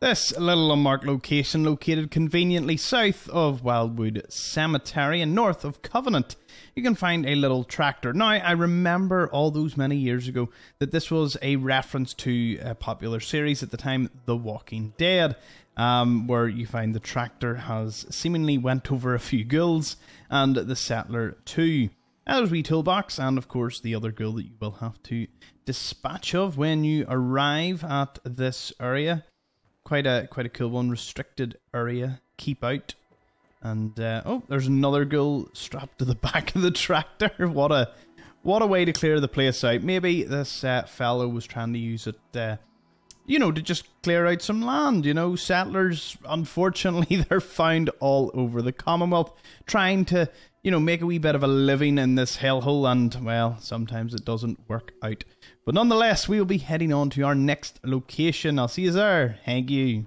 This little unmarked location, located conveniently south of Wildwood Cemetery and north of Covenant, you can find a little tractor. Now, I remember all those many years ago that this was a reference to a popular series at the time, The Walking Dead, where you find the tractor has seemingly went over a few ghouls, and the settler too. There's a wee toolbox, and of course the other ghoul that you will have to dispatch of when you arrive at this area. Quite a cool one. Restricted area. Keep out. And oh, there's another ghoul strapped to the back of the tractor. What a way to clear the place out. Maybe this fellow was trying to use it, you know, to just clear out some land. You know, settlers, unfortunately, they're found all over the Commonwealth, trying to, you know, make a wee bit of a living in this hellhole, and well, sometimes it doesn't work out. But nonetheless, we will be heading on to our next location. I'll see you there. Thank you.